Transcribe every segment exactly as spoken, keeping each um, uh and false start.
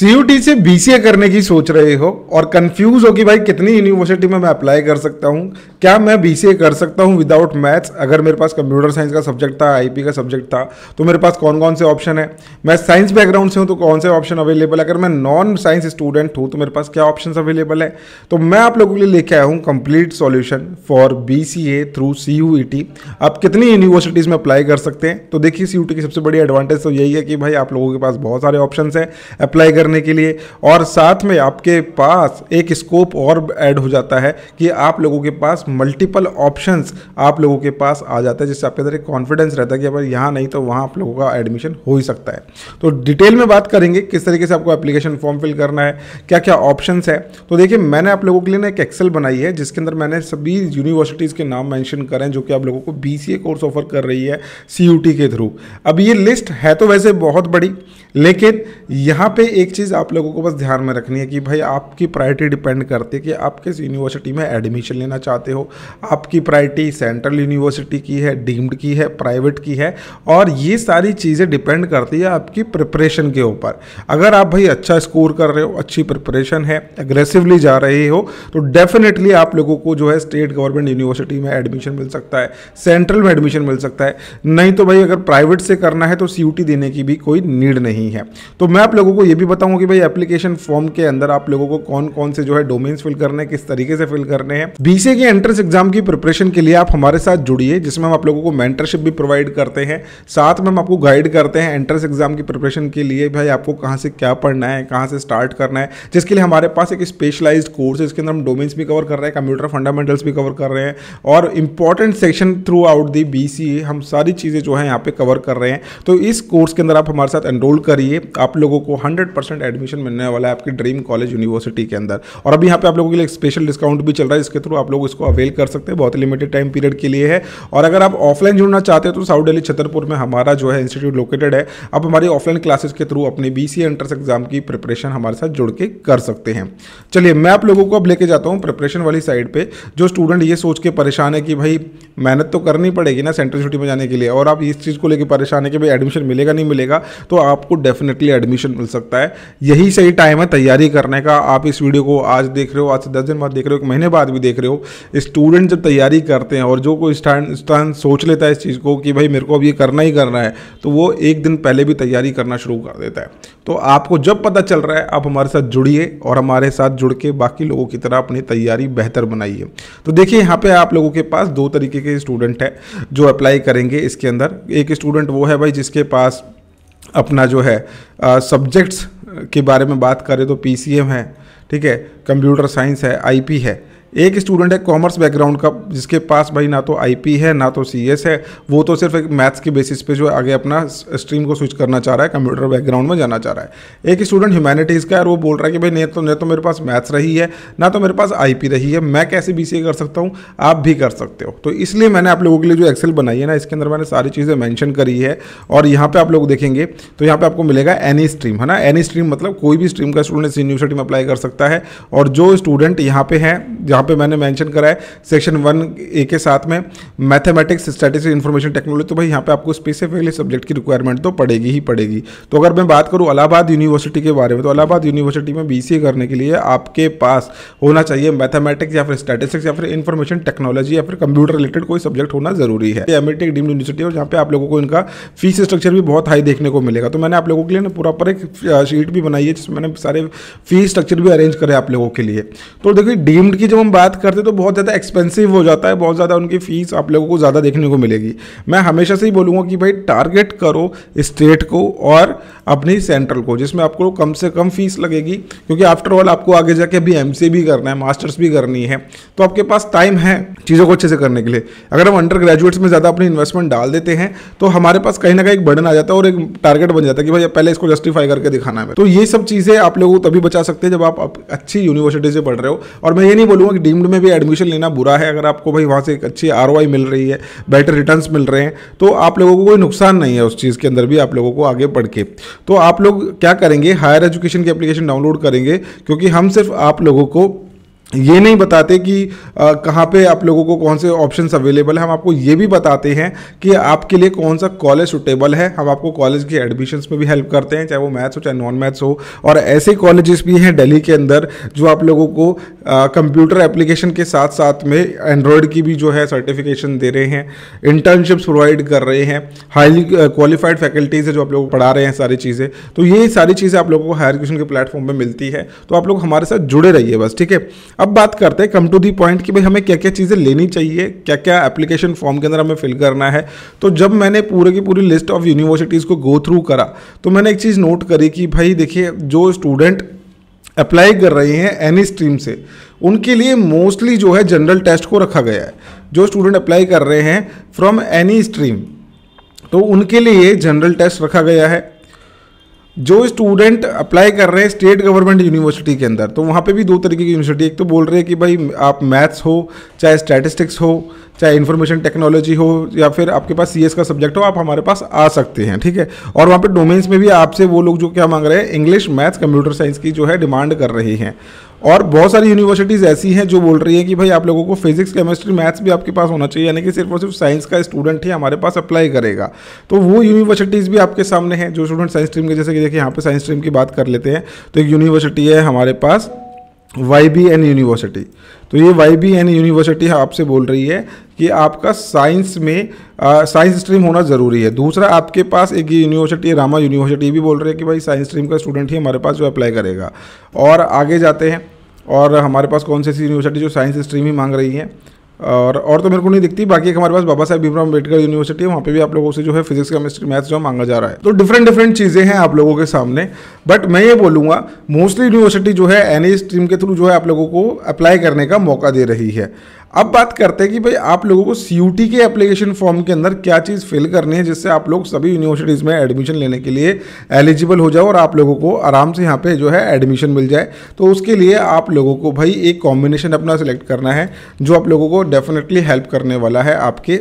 CUT से BCA करने की सोच रहे हो और कंफ्यूज हो कि भाई कितनी यूनिवर्सिटी में मैं अप्लाई कर सकता हूँ, क्या मैं बीसीए कर सकता हूँ विदाउट मैथ्स? अगर मेरे पास कंप्यूटर साइंस का सब्जेक्ट था, आईपी का सब्जेक्ट था, तो मेरे पास कौन कौन से ऑप्शन है? मैं साइंस बैकग्राउंड से हूँ तो कौन से ऑप्शन अवेलेबल है? अगर मैं नॉन साइंस स्टूडेंट हूँ तो मेरे पास क्या ऑप्शन अवेलेबल है? तो मैं आप लोगों के लिए लेके आया हूँ complete solution for BCA through CUET. आप कितनी यूनिवर्सिटीज़ में अप्लाई कर सकते हैं? तो देखिए, सीयूटी की सबसे बड़ी एडवांटेज तो यही है कि भाई आप लोगों के पास बहुत सारे ऑप्शन हैं अप्लाई करने के लिए, और साथ में आपके पास एक स्कोप और ऐड हो जाता है कि आप लोगों के पास मल्टीपल ऑप्शंस आप लोगों के पास आ जाता है, जिससे आपके अंदर एक कॉन्फिडेंस रहता है कि अगर यहाँ नहीं तो वहाँ आप लोगों का एडमिशन हो ही सकता है। तो डिटेल में बात करेंगे किस तरीके से आपको एप्लीकेशन फॉर्म फिल करना है, क्या क्या ऑप्शंस है। तो देखिए, मैंने आप लोगों के लिए ना एक एक्सेल बनाई है जिसके अंदर मैंने सभी यूनिवर्सिटीज़ के नाम मैंशन करें जो कि आप लोगों को बीसीए कोर्स ऑफर कर रही है सीयूटी के थ्रू। अब ये लिस्ट है तो वैसे बहुत बड़ी, लेकिन यहाँ पे एक चीज़ आप लोगों को बस ध्यान में रखनी है कि भाई आपकी प्रायोरिटी डिपेंड करती है कि आप किस यूनिवर्सिटी में एडमिशन लेना चाहते हो। आपकी प्रायोरिटी सेंट्रल यूनिवर्सिटी की है, डीम्ड की है, प्राइवेट की है, और ये सारी चीज़ें डिपेंड करती है आपकी प्रिपरेशन के ऊपर। अगर आप भाई अच्छा स्कोर कर रहे हो, अच्छी प्रिपरेशन है, एग्रेसिवली जा रहे हो, तो डेफिनेटली आप लोगों को जो है स्टेट गवर्नमेंट यूनिवर्सिटी में एडमिशन मिल सकता है, सेंट्रल में एडमिशन मिल सकता है। नहीं तो भाई अगर प्राइवेट से करना है तो सीयूटी देने की भी कोई नीड नहीं है। तो मैं आप लोगों को ये भी बताऊंगा कि भाई एप्लीकेशन फॉर्म के अंदर आप लोगों को कौन कौन से जो है डोमेन्स फिल करने हैं, किस तरीके से फिल करने हैं। बीसीए के एंट्रेंस एग्जाम की प्रिपरेशन के लिए आप हमारे साथ जुड़िए, जिसमें हम आप लोगों को मेंटरशिप भी प्रोवाइड करते हैं, साथ में हम आपको गाइड करते हैं एंट्रेंस एग्जाम की प्रिपरेशन के लिए। भाई आपको कहाँ से क्या पढ़ना है, कहाँ से स्टार्ट करना है, जिसके लिए हमारे पास एक स्पेशलाइज्ड कोर्स है। इसके अंदर हम डोमेन्स भी कवर कर रहे हैं, कंप्यूटर फंडामेंटल्स भी कवर कर रहे हैं, और important section throughout the BCA हम सारी चीज़ें जो है यहाँ पे कवर कर रहे हैं। तो इस कोर्स के अंदर आप हमारे साथ एनरोल करिए, आप लोगों को हंड्रेड परसेंट एडमिशन मिलने वाला है आपकी ड्रीम कॉलेज यूनिवर्सिटी के अंदर। और अभी यहाँ पे आप लोगों के लिए स्पेशल डिस्काउंट भी चल रहा है, इसके थ्रू आप लोग इसको अवेल कर सकते हैं, बहुत लिमिटेड टाइम पीरियड के लिए है। और अगर आप ऑफलाइन जुड़ना चाहते हो तो साउथ दिल्ली छतरपुर में हमारा जो है इंस्टीट्यूट लोकेटेड है। आप हमारी ऑफलाइन क्लासेस के थ्रू अपने बीसीए एंट्रेंस एग्जाम की प्रिपरेशन हमारे साथ जुड़ के कर सकते हैं। चलिए, मैं आप लोगों को अब लेके जाता हूँ प्रिपरेशन वाली साइड पर। जो स्टूडेंट ये सोच के परेशान है कि भाई मेहनत तो करनी पड़ेगी ना सेंट्रल यूनिवर्सिटी में जाने के लिए, और आप इस चीज़ को लेकर परेशान है कि भाई एडमिशन मिलेगा नहीं मिलेगा, तो आपको डेफिनेटली एडमिशन मिल सकता है। यही सही टाइम है तैयारी करने का। आप इस वीडियो को आज देख रहे हो, आज से दस दिन बाद देख रहे हो, एक महीने बाद भी देख रहे हो। स्टूडेंट जब तैयारी करते हैं और जो कोई स्थान सोच लेता है इस चीज़ को कि भाई मेरे को अब ये करना ही करना है, तो वो एक दिन पहले भी तैयारी करना शुरू कर देता है। तो आपको जब पता चल रहा है आप हमारे साथ जुड़िए और हमारे साथ जुड़ के बाकी लोगों की तरह अपनी तैयारी बेहतर बनाइए। तो देखिए, यहाँ पे आप लोगों के पास दो तरीके के स्टूडेंट हैं जो अप्लाई करेंगे इसके अंदर। एक स्टूडेंट वो है भाई जिसके पास अपना जो है सब्जेक्ट्स के बारे में बात करें तो पीसीएम है, ठीक है, कंप्यूटर साइंस है, आईपी है। एक स्टूडेंट है कॉमर्स बैकग्राउंड का जिसके पास भाई ना तो आईपी है ना तो सीएस है, वो तो सिर्फ एक मैथ्स के बेसिस पे जो है आगे अपना स्ट्रीम को स्विच करना चाह रहा है, कंप्यूटर बैकग्राउंड में जाना चाह रहा है। एक स्टूडेंट ह्यूमैनिटीज़ का है और वो बोल रहा है कि भाई नहीं तो नहीं तो मेरे पास मैथ्स रही है ना तो मेरे पास आईपी रही है, मैं कैसे बीसीए कर सकता हूँ? आप भी कर सकते हो। तो इसलिए मैंने आप लोगों के लिए जो एक्सेल बनाई है ना, इसके अंदर मैंने सारी चीज़ें मैंशन करी है। और यहाँ पर आप लोग देखेंगे तो यहाँ पर आपको मिलेगा एनी स्ट्रीम, है ना। एनी स्ट्रीम मतलब कोई भी स्ट्रीम का स्टूडेंट इस यूनिवर्सिटी में अप्लाई कर सकता है। और जो स्टूडेंट यहाँ पर हैं, यहाँ पे मैंने मेंशन करा है सेक्शन वन ए के साथ में मैथमेटिक्स, स्टैटिस्टिक्स, इंफॉर्मेशन टेक्नोलॉजी, तो भाई यहाँ पे आपको स्पेसिफिकली सब्जेक्ट की रिक्वायरमेंट तो पड़ेगी ही पड़ेगी। तो अगर मैं बात करूँ इलाहाबाद यूनिवर्सिटी के बारे में, तो इलाहाबाद यूनिवर्सिटी में बीसीए करने के लिए आपके पास होना चाहिए मैथमेटिक्स या फिर स्टैटिस्टिक्स या फिर इंफॉर्मेशन टेक्नोलॉजी या फिर कंप्यूटर रिलेटेड कोई सब्जेक्ट होना जरूरी है। एमटेक डीम्ड यूनिवर्सिटी, और यहाँ पे आप लोगों को इनका फीस स्ट्रक्चर भी बहुत हाई देखने को मिलेगा। तो मैंने आप लोगों के लिए प्रॉपर एक शीट भी बनाई है जिसमें मैंने सारे फीस स्ट्रक्चर भी अरेंज करे आप लोगों के लिए। तो देखिए, डीम्ड की हम बात करते तो बहुत ज़्यादा एक्सपेंसिव हो जाता है, बहुत ज़्यादा उनकी फीस आप लोगों को ज़्यादा देखने को मिलेगी। मैं हमेशा से ही बोलूँगा कि भाई टारगेट करो स्टेट को और अपनी सेंट्रल को, जिसमें आपको कम से कम फीस लगेगी, क्योंकि आफ्टर ऑल आपको आगे जाके अभी एमसीए भी करना है, मास्टर्स भी करनी है, तो आपके पास टाइम है चीज़ों को अच्छे से करने के लिए। अगर हम अंडर ग्रेजुएट्स में ज़्यादा अपनी इन्वेस्टमेंट डाल देते हैं तो हमारे पास कहीं ना कहीं एक बर्डन आ जाता है और एक टारगेट बन जाता है कि भाई पहले इसको जस्टिफाई करके दिखाना है। तो ये सब चीज़ें आप लोगों को तभी बचा सकते हैं जब आप अच्छी यूनिवर्सिटी से पढ़ रहे हो। और मैं ये नहीं बोलूँगा कि डीम्ड में भी एडमिशन लेना बुरा है। अगर आपको भाई वहाँ से एक अच्छी आरओआई मिल रही है, बेटर रिटर्न्स मिल रहे हैं, तो आप लोगों को कोई नुकसान नहीं है उस चीज़ के अंदर भी आप लोगों को आगे बढ़ के। तो आप लोग क्या करेंगे, हायर एजुकेशन की एप्लीकेशन डाउनलोड करेंगे, क्योंकि हम सिर्फ आप लोगों को ये नहीं बताते कि कहाँ पे आप लोगों को कौन से ऑप्शंस अवेलेबल है, हम आपको ये भी बताते हैं कि आपके लिए कौन सा कॉलेज सुटेबल है। हम आपको कॉलेज के एडमिशन्स में भी हेल्प करते हैं, चाहे वो मैथ्स हो चाहे नॉन मैथ्स हो। और ऐसे कॉलेजेस भी हैं दिल्ली के अंदर जो आप लोगों को कंप्यूटर एप्लीकेशन के साथ साथ में एंड्रॉयड की भी जो है सर्टिफिकेशन दे रहे हैं, इंटर्नशिप्स प्रोवाइड कर रहे हैं, हाईली क्वालिफाइड फैकल्टीज़ है जो आप लोगों को पढ़ा रहे हैं सारी चीज़ें। तो ये सारी चीज़ें आप लोगों को हायर एजुकेशन के प्लेटफॉर्म पर मिलती है, तो आप लोग हमारे साथ जुड़े रहिए बस, ठीक है। अब बात करते हैं कम टू दी पॉइंट कि भाई हमें क्या क्या चीज़ें लेनी चाहिए, क्या क्या एप्लीकेशन फॉर्म के अंदर हमें फिल करना है। तो जब मैंने पूरे की पूरी लिस्ट ऑफ यूनिवर्सिटीज़ को गो थ्रू करा तो मैंने एक चीज़ नोट करी कि भाई देखिए जो स्टूडेंट अप्लाई कर रहे हैं एनी स्ट्रीम से उनके लिए मोस्टली जो है जनरल टेस्ट को रखा गया है। जो स्टूडेंट अप्लाई कर रहे हैं फ्रॉम एनी स्ट्रीम तो उनके लिए जनरल टेस्ट रखा गया है। जो स्टूडेंट अप्लाई कर रहे हैं स्टेट गवर्नमेंट यूनिवर्सिटी के अंदर तो वहाँ पे भी दो तरीके की यूनिवर्सिटी, एक तो बोल रहे हैं कि भाई आप मैथ्स हो चाहे स्टैटिस्टिक्स हो चाहे इन्फॉर्मेशन टेक्नोलॉजी हो या फिर आपके पास सीएस का सब्जेक्ट हो, आप हमारे पास आ सकते हैं, ठीक है। और वहाँ पे डोमेन्स में भी आपसे वो लोग जो क्या मांग रहे हैं, इंग्लिश मैथ्स कंप्यूटर साइंस की जो है डिमांड कर रही हैं। और बहुत सारी यूनिवर्सिटीज़ ऐसी हैं जो बोल रही है कि भाई आप लोगों को फिजिक्स केमिस्ट्री मैथ्स भी आपके पास होना चाहिए, यानी कि सिर्फ और सिर्फ साइंस का स्टूडेंट ही हमारे पास अप्लाई करेगा। तो वो यूनिवर्सिटीज़ भी आपके सामने हैं। जो स्टूडेंट साइंस स्ट्रीम के, जैसे कि देखिए यहाँ पे साइंस स्ट्रीम की बात कर लेते हैं तो एक यूनिवर्सिटी है हमारे पास वाई बी एन यूनिवर्सिटी। तो ये वाई बी एन यूनिवर्सिटी आपसे बोल रही है कि आपका साइंस में साइंस स्ट्रीम होना ज़रूरी है। दूसरा आपके पास एक ये यूनिवर्सिटी है रामा यूनिवर्सिटी, भी बोल रही है कि भाई साइंस स्ट्रीम का स्टूडेंट ही हमारे पास जो अप्लाई करेगा। और आगे जाते हैं और हमारे पास कौन सी ऐसी यूनिवर्सिटी जो साइंस स्ट्रीम ही मांग रही है, और और तो मेरे को नहीं दिखती। बाकी हमारे पास बाबा साहेब भीमराव अंबेडकर यूनिवर्सिटी है, वहाँ पे भी आप लोगों से जो है फिजिक्स केमिस्ट्री मैथ्स जो मांगा जा रहा है। तो डिफरेंट डिफरेंट चीज़ें हैं आप लोगों के सामने, बट मैं ये बोलूँगा मोस्टली यूनिवर्सिटी जो है एनी स्ट्रीम के थ्रू जो है आप लोगों को अप्लाई करने का मौका दे रही है। अब बात करते हैं कि भाई आप लोगों को सीयूटी के एप्लीकेशन फॉर्म के अंदर क्या चीज़ फिल करनी है जिससे आप लोग सभी यूनिवर्सिटीज़ में एडमिशन लेने के लिए एलिजिबल हो जाओ और आप लोगों को आराम से यहाँ पे जो है एडमिशन मिल जाए। तो उसके लिए आप लोगों को भाई एक कॉम्बिनेशन अपना सिलेक्ट करना है जो आप लोगों को डेफिनेटली हेल्प करने वाला है आपके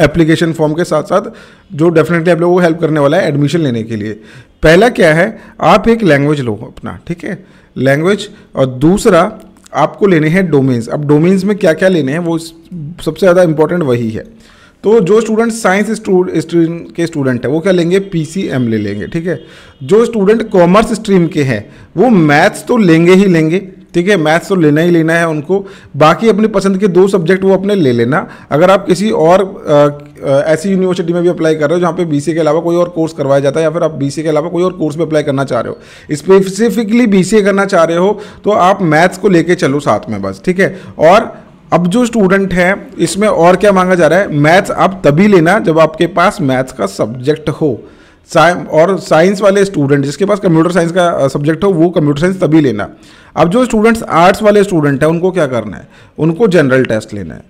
एप्लीकेशन फॉर्म के साथ साथ, जो डेफिनेटली आप लोगों को हेल्प करने वाला है एडमिशन लेने के लिए। पहला क्या है, आप एक लैंग्वेज लो अपना, ठीक है, लैंग्वेज। और दूसरा आपको लेने हैं डोमेन्स। अब डोमेन्स में क्या क्या लेने हैं वो सबसे ज़्यादा इम्पोर्टेंट वही है। तो जो स्टूडेंट साइंस स्ट्रीम के स्टूडेंट है वो क्या लेंगे, पी सी एम ले लेंगे, ठीक है। जो स्टूडेंट कॉमर्स स्ट्रीम के हैं वो मैथ्स तो लेंगे ही लेंगे, ठीक है, मैथ्स तो लेना ही लेना है उनको। बाकी अपनी पसंद के दो सब्जेक्ट वो अपने ले लेना। अगर आप किसी और आ, ऐसी यूनिवर्सिटी में भी अप्लाई कर रहे हो जहाँ पे बीसीए के अलावा कोई और कोर्स करवाया जाता है या फिर आप बीसीए के अलावा कोई और कोर्स में अप्लाई करना चाह रहे हो, स्पेसिफिकली बीसीए करना चाह रहे हो, तो आप मैथ्स को लेके चलो साथ में बस, ठीक है। और अब जो स्टूडेंट है इसमें और क्या मांगा जा रहा है, मैथ्स आप तभी लेना जब आपके पास मैथ्स का सब्जेक्ट हो। और साइंस वाले स्टूडेंट जिसके पास कंप्यूटर साइंस का सब्जेक्ट हो वो कंप्यूटर साइंस तभी लेना। अब जो स्टूडेंट्स आर्ट्स वाले स्टूडेंट हैं उनको क्या करना है, उनको जनरल टेस्ट लेना है,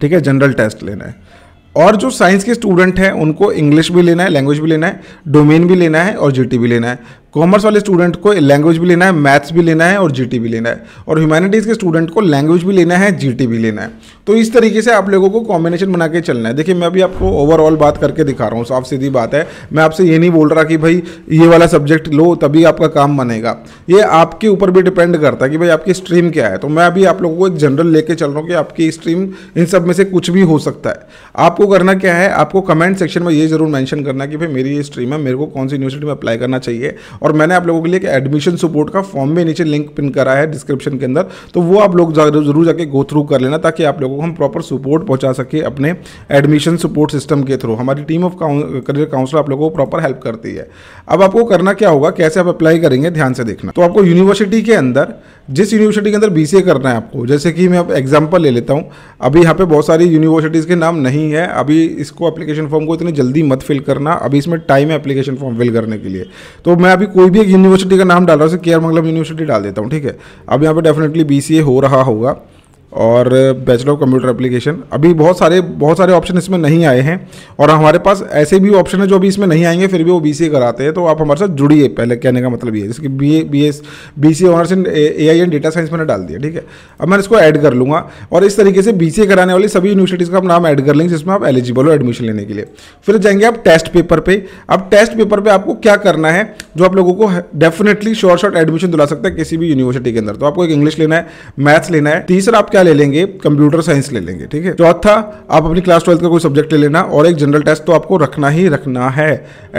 ठीक है, जनरल टेस्ट लेना है। और जो साइंस के स्टूडेंट हैं उनको इंग्लिश भी लेना है, लैंग्वेज भी लेना है, डोमेन भी लेना है और जीटी भी लेना है। कॉमर्स वाले स्टूडेंट को लैंग्वेज भी लेना है, मैथ्स भी लेना है और जीटी भी लेना है। और ह्यूमैनिटीज़ के स्टूडेंट को लैंग्वेज भी लेना है, जीटी भी लेना है। तो इस तरीके से आप लोगों को कॉम्बिनेशन बना के चलना है। देखिए मैं अभी आपको ओवरऑल बात करके दिखा रहा हूँ, साफ सीधी बात है। मैं आपसे ये नहीं बोल रहा कि भाई ये वाला सब्जेक्ट लो तभी आपका काम बनेगा, ये आपके ऊपर भी डिपेंड करता है कि भाई आपकी स्ट्रीम क्या है। तो मैं अभी आप लोगों को एक जनरल लेके चल रहा हूँ कि आपकी स्ट्रीम इन सब में से कुछ भी हो सकता है। आपको करना क्या है, आपको कमेंट सेक्शन में ये जरूर मैंशन करना कि भाई मेरी ये स्ट्रीम है, मेरे को कौन सी यूनिवर्सिटी में अप्लाई करना चाहिए। और मैंने आप लोगों के लिए एक एडमिशन सपोर्ट का फॉर्म में नीचे लिंक पिन करा है डिस्क्रिप्शन के अंदर, तो वो आप लोग जरूर जाके गो थ्रू कर लेना ताकि आप लोगों को हम प्रॉपर सपोर्ट पहुंचा सके अपने एडमिशन सपोर्ट सिस्टम के थ्रू। हमारी टीम ऑफ करियर काउंसलर आप लोगों को प्रॉपर हेल्प करती है। अब आपको करना क्या होगा, कैसे आप अप्लाई करेंगे, ध्यान से देखना। तो आपको यूनिवर्सिटी के अंदर, जिस यूनिवर्सिटी के अंदर बी सी ए करना है आपको, जैसे कि मैं अब एग्जाम्पल ले लेता हूँ, अभी यहाँ पे बहुत सारी यूनिवर्सिटीज़ के नाम नहीं है। अभी इसको एप्लीकेशन फॉर्म को इतनी जल्दी मत फिल करना, अभी इसमें टाइम है एप्लीकेशन फॉर्म फिल करने के लिए। तो मैं अभी कोई भी एक यूनिवर्सिटी का नाम डाल रहा हूँ, के आर मंगलम यूनिवर्सिटी डाल देता हूँ, ठीक है। अब यहाँ पे डेफिनेटली बी सी ए हो रहा होगा और बैचलर ऑफ कंप्यूटर एप्लीकेशन। अभी बहुत सारे बहुत सारे ऑप्शन इसमें नहीं आए हैं और हमारे पास ऐसे भी ऑप्शन है जो अभी इसमें नहीं आएंगे, फिर भी वो बीसीए कराते हैं, तो आप हमारे साथ जुड़िए। पहले कहने का मतलब ये है, जैसे कि BA BS BCA honours in AI and data science मैंने डाल दिया, ठीक है। अब मैं इसको ऐड कर लूँगा और इस तरीके से बीसीए कराने वाली सभी यूनिवर्सिटीज़ का आप नाम ऐड कर लेंगे जिसमें आप एलिजिबल हो एडमिशन लेने के लिए। फिर जाएंगे आप टेस्ट पेपर पर। अब टेस्ट पेपर पर आपको क्या करना है, जो आप लोगों को डेफिनेटली शॉर्ट शॉर्ट एडमिशन दिला सकता है किसी भी यूनिवर्सिटी के अंदर। तो आपको एक इंग्लिश लेना है, मैथ्स लेना है, तीसरा आप ले लेंगे कंप्यूटर साइंस ले लेंगे, ठीक है। चौथा आप अपनी क्लास ट्वेल्थ का कोई सब्जेक्ट ले लेना और एक जनरल टेस्ट तो आपको रखना ही रखना है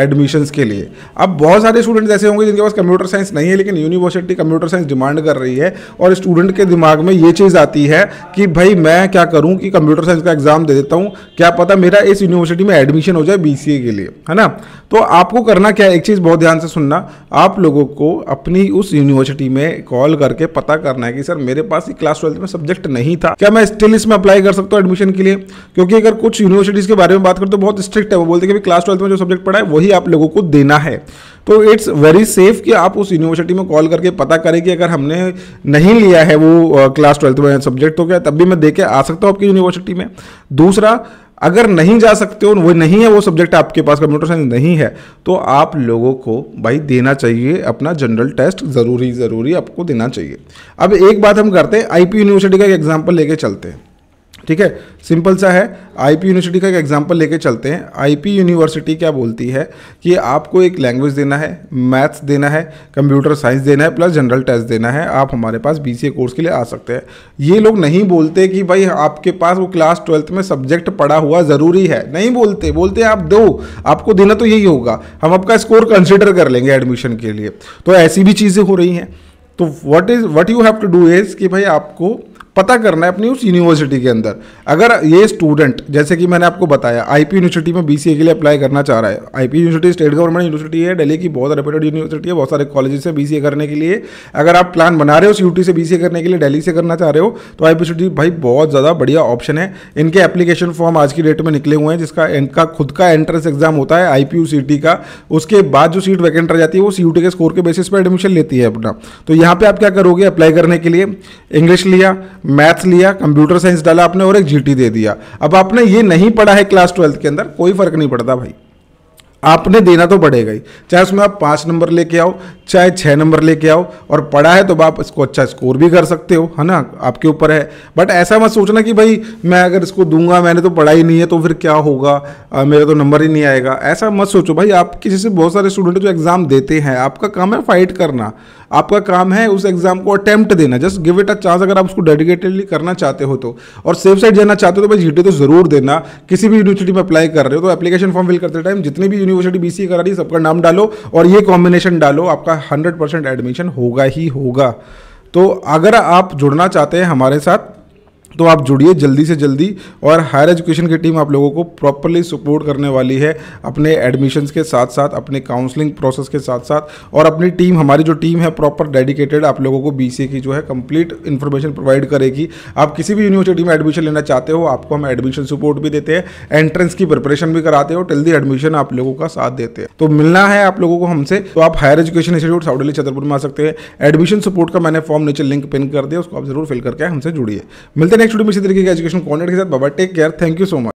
एडमिशंस के लिए। अब बहुत सारे स्टूडेंट्स ऐसे होंगे जिनके पास कंप्यूटर साइंस नहीं है, लेकिन यूनिवर्सिटी कंप्यूटर साइंस डिमांड कर रही है और स्टूडेंट के दिमाग में ये चीज़ आती है कि भाई मैं क्या करूँ कि कंप्यूटर साइंस का एग्जाम दे देता हूँ, क्या पता मेरा इस यूनिवर्सिटी में एडमिशन हो जाए बीसीए के लिए, है ना। तो आपको करना क्या है, एक चीज़ बहुत ध्यान से सुनना, आप लोगों को अपनी उस यूनिवर्सिटी में कॉल करके पता करना है कि सर मेरे पास क्लास ट्वेल्थ में सब्जेक्ट नहीं था, क्या मैं स्टिल इसमें अप्लाई कर सकता हूँ एडमिशन के लिए। क्योंकि अगर कुछ यूनिवर्सिटीज़ के बारे में बात करते तो बहुत स्ट्रिक्ट है, वो बोलते हैं कि क्लास ट्वेल्थ में जो सब्जेक्ट पढ़ा है वही आप लोगों को देना है। तो इट्स वेरी सेफ कि आप उस यूनिवर्सिटी में कॉल करके पता करें कि अगर हमने नहीं लिया है वो क्लास ट्वेल्थ में सब्जेक्ट, तो क्या तब भी मैं दे के आ सकता हूँ आपकी यूनिवर्सिटी में। दूसरा, अगर नहीं जा सकते हो, वो नहीं है वो सब्जेक्ट आपके पास, कंप्यूटर साइंस नहीं है, तो आप लोगों को भाई देना चाहिए अपना जनरल टेस्ट, ज़रूरी ज़रूरी आपको देना चाहिए। अब एक बात हम करते हैं, आईपी यूनिवर्सिटी का एक एग्जांपल लेके चलते हैं, ठीक है, सिंपल सा है। आईपी यूनिवर्सिटी का एक एग्जांपल लेके चलते हैं। आईपी यूनिवर्सिटी क्या बोलती है कि आपको एक लैंग्वेज देना है, मैथ्स देना है, कंप्यूटर साइंस देना है, प्लस जनरल टेस्ट देना है, आप हमारे पास बीसीए कोर्स के लिए आ सकते हैं। ये लोग नहीं बोलते कि भाई आपके पास वो क्लास ट्वेल्थ में सब्जेक्ट पढ़ा हुआ ज़रूरी है, नहीं बोलते, बोलते आप दो, आपको देना तो यही होगा, हम आपका स्कोर कंसिडर कर लेंगे एडमिशन के लिए। तो ऐसी भी चीज़ें हो रही हैं। तो what is what you have to do is कि भाई आपको पता करना है अपनी उस यूनिवर्सिटी के अंदर, अगर ये स्टूडेंट, जैसे कि मैंने आपको बताया, आईपी यूनिवर्सिटी में बीसीए के लिए अप्लाई करना चाह रहा है। IP university state government university है, दिल्ली की बहुत रेप्यूटेड यूनिवर्सिटी है, बहुत सारे कॉलेजेस हैं बीसीए करने के लिए। अगर आप प्लान बना रहे हो यूटी से बीसीए करने के लिए, दिल्ली से करना चाह रहे हो, तो आईपी यूनिवर्सिटी भाई बहुत ज़्यादा बढ़िया ऑप्शन है। इनके एप्लीकेशन फॉर्म आज की डेट में निकले हुए हैं, जिसका इनका खुद का एंट्रेंस एग्जाम होता है आईपीयूसीटी का, उसके बाद जो सीट वैकेंट रह जाती है वो सीयूटी के स्कोर के बेसिस पर एडमिशन लेती है अपना। तो यहाँ पर आप क्या करोगे, अप्लाई करने के लिए इंग्लिश लिया, मैथ्स लिया, कंप्यूटर साइंस डाला आपने और एक जीटी दे दिया। अब आपने ये नहीं पढ़ा है क्लास ट्वेल्थ के अंदर, कोई फर्क नहीं पड़ता भाई, आपने देना तो पड़ेगा ही, चाहे उसमें आप पाँच नंबर लेके आओ चाहे छः नंबर लेके आओ। और पढ़ा है तो आप इसको अच्छा स्कोर भी कर सकते हो, है ना, आपके ऊपर है। बट ऐसा मत सोचना कि भाई मैं अगर इसको दूंगा, मैंने तो पढ़ा ही नहीं है तो फिर क्या होगा, आ, मेरा तो नंबर ही नहीं आएगा, ऐसा मत सोचो भाई। आपके जैसे बहुत सारे स्टूडेंट जो एग्ज़ाम देते हैं, आपका काम है फाइट करना, आपका काम है उस एग्ज़ाम को अटैम्प्ट देना, just give it a chance. अगर आप उसको डेडिकेटेडली करना चाहते हो तो, और सेफ साइड जाना चाहते हो तो भाई जीटी तो ज़रूर देना। किसी भी यूनिवर्सिटी में अप्लाई कर रहे हो तो एप्लीकेशन फॉर्म फिल करते टाइम जितनी भी यूनिवर्सिटी बीसीए करा रही है सबका नाम डालो और ये कॉम्बिनेशन डालो, आपका हंड्रेड परसेंट एडमिशन होगा ही होगा। तो अगर आप जुड़ना चाहते हैं हमारे साथ तो आप जुड़िए जल्दी से जल्दी, और हायर एजुकेशन की टीम आप लोगों को प्रॉपर्ली सपोर्ट करने वाली है, अपने एडमिशन्स के साथ साथ, अपने काउंसलिंग प्रोसेस के साथ साथ, और अपनी टीम, हमारी जो टीम है प्रॉपर डेडिकेटेड आप लोगों को बीसीए की जो है कंप्लीट इन्फॉर्मेशन प्रोवाइड करेगी। आप किसी भी यूनिवर्सिटी में एडमिशन लेना चाहते हो, आपको हम एडमिशन सपोर्ट भी देते हैं, एंट्रेंस की प्रिपरेशन भी कराते हो, टिल दी एडमिशन आप लोगों का साथ देते हैं। तो मिलना है आप लोगों को हमसे तो आप higher education institute south Delhi Chhatarpur में आ सकते हैं। एडमिशन सपोर्ट का मैंने फॉर्म नीचे लिंक पिन कर दिया, उसको आप जरूर फिल करके हमसे जुड़िए। मिलते हैं नेक्स्ट वीडियो में इसी तरीके के एजुकेशन कंटेंट के साथ। बाबा take care, thank you so much.